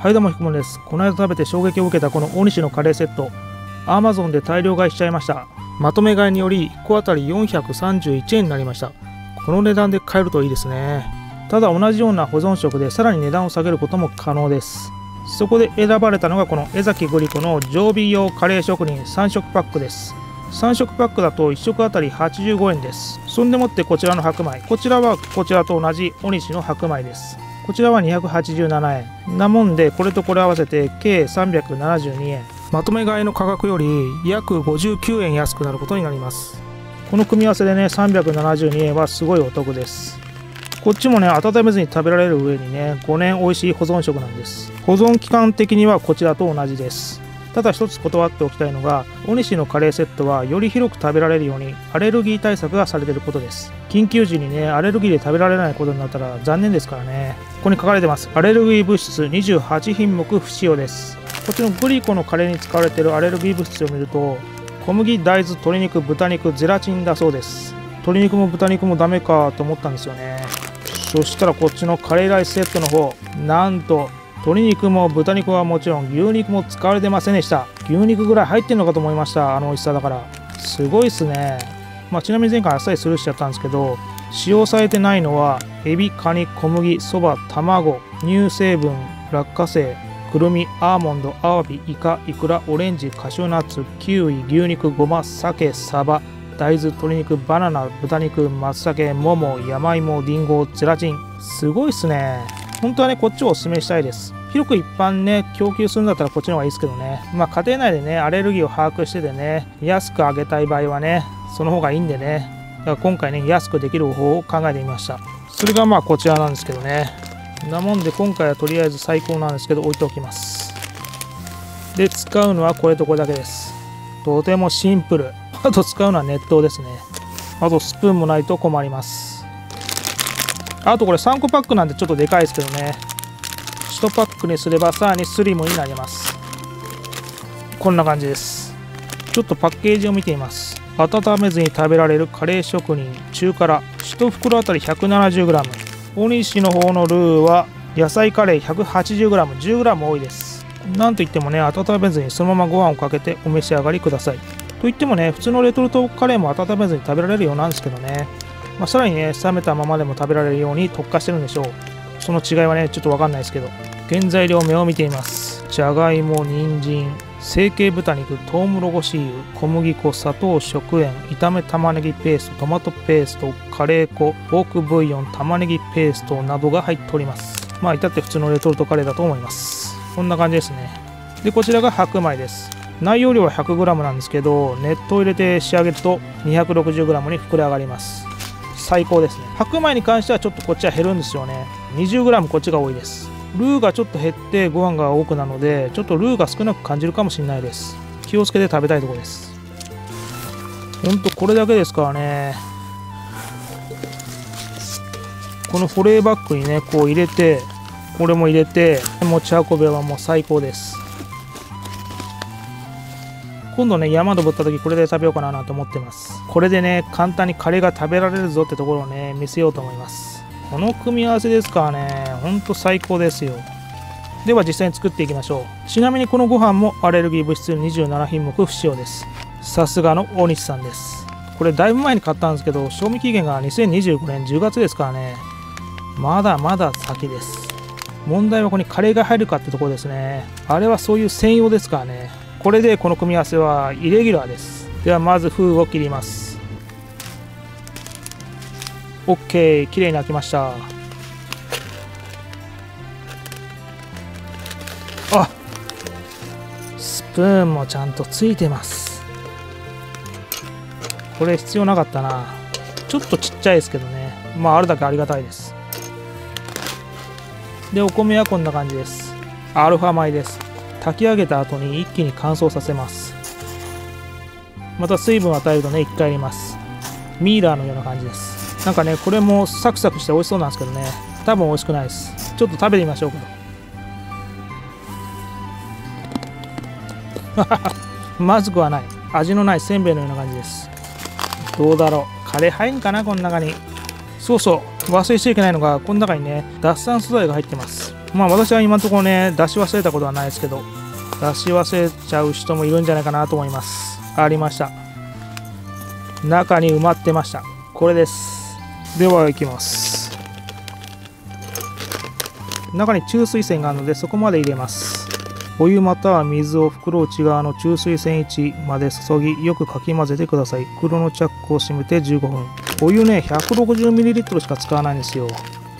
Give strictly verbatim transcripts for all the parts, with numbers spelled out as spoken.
はいどうも、ひくもんです。この間食べて衝撃を受けたこの大西のカレーセット、 Amazon で大量買いしちゃいました。まとめ買いによりいっこあたりよんひゃくさんじゅういちえんになりました。この値段で買えるといいですね。ただ同じような保存食でさらに値段を下げることも可能です。そこで選ばれたのがこの江崎グリコの常備用カレー職人さんしょくパックです。さんしょくパックだといっしょくあたりはちじゅうごえんです。そんでもってこちらの白米、こちらはこちらと同じ大西の白米です。こちらはにひゃくはちじゅうななえんなもんで、これとこれ合わせて計さんびゃくななじゅうにえん。まとめ買いの価格より約ごじゅうきゅうえん安くなることになります。この組み合わせでね、さんびゃくななじゅうにえんはすごいお得です。こっちもね、温めずに食べられる上にね、ごねん美味しい保存食なんです。保存期間的にはこちらと同じです。ただ一つ断っておきたいのが、大西のカレーセットはより広く食べられるようにアレルギー対策がされていることです。緊急時にね、アレルギーで食べられないことになったら残念ですからね。ここに書かれてます、アレルギー物質にじゅうはちひんもく不使用です。こっちのグリコのカレーに使われているアレルギー物質を見ると、小麦、大豆、鶏肉、豚肉、ゼラチンだそうです。鶏肉も豚肉もダメかと思ったんですよね。そしたらこっちのカレーライスセットの方、なんと鶏肉も豚肉はもちろん牛肉も使われてませんでした。牛肉ぐらい入ってるのかと思いました。あの美味しさだからすごいっすね。まあ、ちなみに前回あっさりスルーしちゃったんですけど、使用されてないのはエビ、カニ、小麦、そば、卵、乳成分、落花生、くるみ、アーモンド、アワビ、イカ、イクラ、オレンジ、カシューナッツ、キウイ、牛肉、ごま、鮭、サバ、大豆、鶏肉、バナナ、豚肉、松茸、もも、山芋、りんご、ゼラチン。すごいっすね。本当はね、こっちをおすすめしたいです。広く一般ね、供給するんだったらこっちの方がいいですけどね。まあ家庭内でね、アレルギーを把握しててね、安くあげたい場合はね、その方がいいんでね。だから今回ね、安くできる方法を考えてみました。それがまあこちらなんですけどね。なもんで今回はとりあえず最高なんですけど置いておきます。で、使うのはこれとこれだけです。とてもシンプル。あと使うのは熱湯ですね。あとスプーンもないと困ります。あとこれさんこパックなんでちょっとでかいですけどね、いちパックにすればさらにスリムになります。こんな感じです。ちょっとパッケージを見てみます。温めずに食べられるカレー職人中辛、いち袋あたり ひゃくななじゅうグラム。 大西の方のルーは野菜カレー ひゃくはちじゅうグラム、 じゅうグラム 多いです。なんといってもね、温めずにそのままご飯をかけてお召し上がりください。といってもね、普通のレトルトカレーも温めずに食べられるようなんですけどね、まあ、さらにね、冷めたままでも食べられるように特化してるんでしょう。その違いはね、ちょっと分かんないですけど。原材料名を見てみます。じゃがいも、人参、成形豚肉、トウモロコシ油、小麦粉、砂糖、食塩、炒め玉ねぎペースト、トマトペースト、カレー粉、ポークブイヨン、玉ねぎペーストなどが入っております。まあ至って普通のレトルトカレーだと思います。こんな感じですね。で、こちらが白米です。内容量は ひゃくグラム なんですけど、熱湯を入れて仕上げると にひゃくろくじゅうグラム に膨れ上がります。最高ですね。白米に関してはちょっとこっちは減るんですよね。 にじゅうグラム こっちが多いです。ルーがちょっと減ってご飯が多くなので、ちょっとルーが少なく感じるかもしれないです。気をつけて食べたいところです。ほんとこれだけですからね。この保冷バッグにね、こう入れて、これも入れて持ち運べばもう最高です。今度ね、山登った時これで食べようかななんて思ってます。これでね、簡単にカレーが食べられるぞってところをね、見せようと思います。この組み合わせですからね、ほんと最高ですよ。では実際に作っていきましょう。ちなみにこのご飯もアレルギー物質にじゅうななひんもく不使用です。さすがの大西さんです。これだいぶ前に買ったんですけど、賞味期限がにせんにじゅうごねんじゅうがつですからね、まだまだ先です。問題はここにカレーが入るかってところですね。あれはそういう専用ですからね。これでこの組み合わせはイレギュラーです。ではまず封を切ります。 OK、 きれいに開きました。あ、スプーンもちゃんとついてます。これ必要なかったな。ちょっとちっちゃいですけどね、まああるだけありがたいです。で、お米はこんな感じです。アルファ米です。炊き上げた後に一気に乾燥させます。また水分を与えるとね、いっかい入れます。ミイラーのような感じです。なんかね、これもサクサクして美味しそうなんですけどね、多分美味しくないです。ちょっと食べてみましょうか。まずくはない。味のないせんべいのような感じです。どうだろう、カレー入んかな。この中に、そうそう、忘れちゃいけないのが、この中にね、脱酸素剤が入ってます。まあ私は今のところね、出し忘れたことはないですけど、出し忘れちゃう人もいるんじゃないかなと思います。ありました。中に埋まってました。これです。ではいきます。中に注水栓があるので、そこまで入れます。お湯または水を袋内側の注水栓位置まで注ぎ、よくかき混ぜてください。袋のチャックを閉めてじゅうごふん。お湯ね ひゃくろくじゅうミリリットル しか使わないんですよ。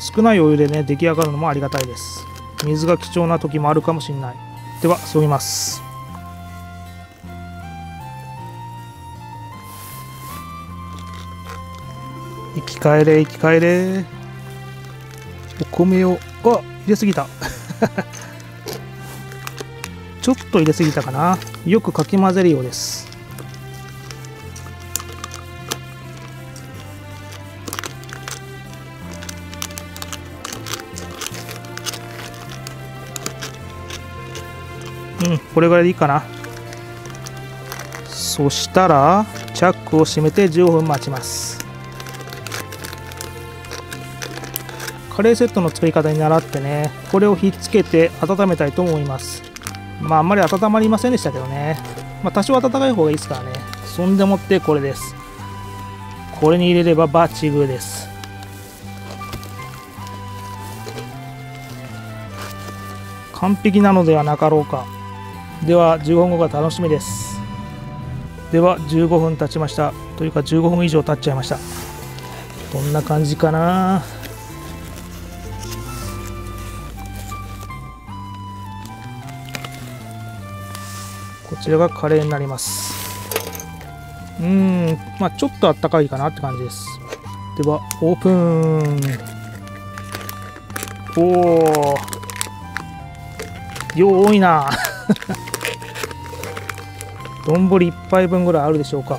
少ないお湯でね、出来上がるのもありがたいです。水が貴重な時もあるかもしれない。では注ぎます。生き返れ生き返れ。お米を、あ、入れすぎたちょっと入れすぎたかな。よくかき混ぜるようです。うん、これぐらいでいいかな。そしたらチャックを閉めてじゅうごふん待ちます。カレーセットの作り方に習ってね、これをひっつけて温めたいと思います。まああんまり温まりませんでしたけどね、まあ、多少温かい方がいいですからね。そんでもってこれです。これに入れればバチグーです。完璧なのではなかろうか。ではじゅうごふんごが楽しみです。ではじゅうごふん経ちました。というかじゅうごふん以上経っちゃいました。こんな感じかな。こちらがカレーになります。うーん、まあちょっとあったかいかなって感じです。ではオープン。おお、量多いな丼いっぱいぶんぐらいあるでしょうか。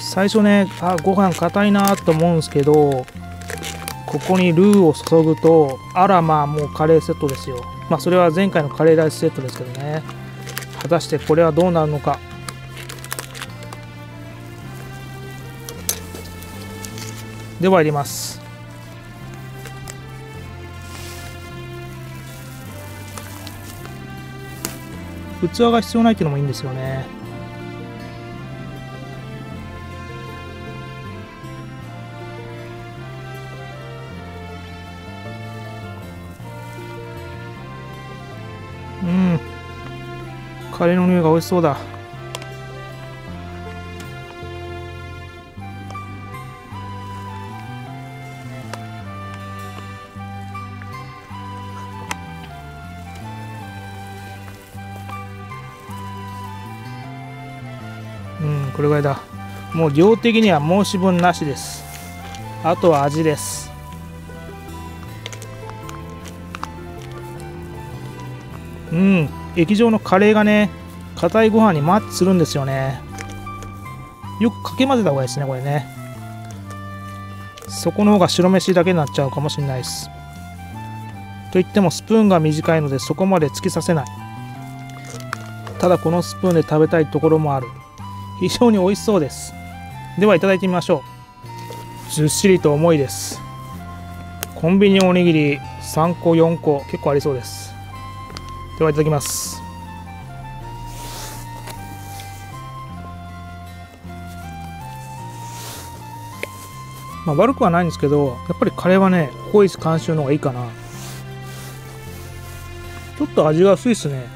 最初ね、あ、ご飯硬いなと思うんですけど、ここにルーを注ぐと、あらまあもうカレーセットですよ。まあそれは前回のカレーライスセットですけどね。果たしてこれはどうなるのか。では入れます。器が必要ないっていうのもいいんですよね。うん、カレーの匂いが美味しそうだ。うん、これぐらいだ。もう量的には申し分なしです。あとは味です。うん、液状のカレーがね、硬いご飯にマッチするんですよね。よくかき混ぜた方がいいですね、これね。そこの方が白飯だけになっちゃうかもしれないです。といってもスプーンが短いので、そこまで突き刺せない。ただこのスプーンで食べたいところもある。非常に美味しそうです。ではいただいてみましょう。ずっしりと重いです。コンビニおにぎりさんこよんこ結構ありそうです。ではいただきます。まあ悪くはないんですけど、やっぱりカレーはね、濃い監修の方がいいかな。ちょっと味が薄いですね。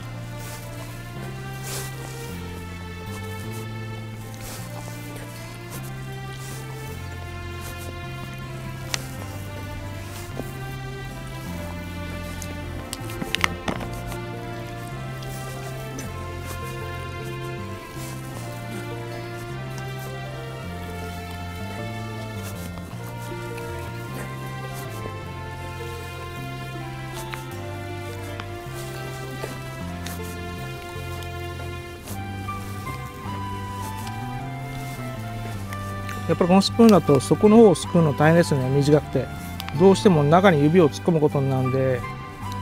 やっぱりこのスプーンだと、そこの方をすくうの大変ですね。短くてどうしても中に指を突っ込むことになるんで、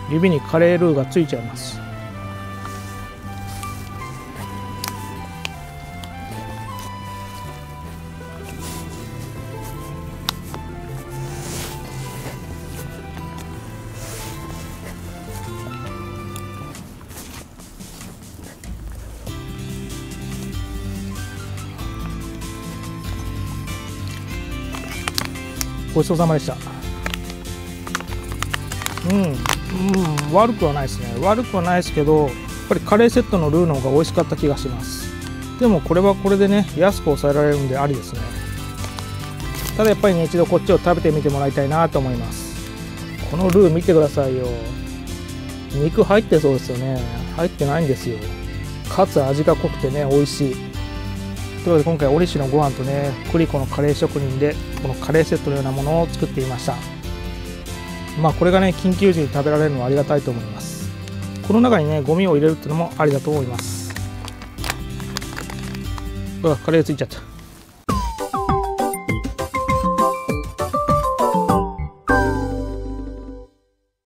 指にカレールーがついちゃいます。ごちそうさまでした。うん、うん、悪くはないですね。悪くはないですけど、やっぱりカレーセットのルーの方が美味しかった気がします。でもこれはこれでね、安く抑えられるんでありですね。ただやっぱりね、一度こっちを食べてみてもらいたいなと思います。このルー見てくださいよ。肉入ってそうですよね。入ってないんですよ。かつ味が濃くてね、美味しい。ということで今回オリシのご飯とね、クリコのカレー職人でこのカレーセットのようなものを作っていました。まあこれがね、緊急時に食べられるのはありがたいと思います。この中にね、ゴミを入れるっていうのもありだと思います。うわ、カレーついちゃった。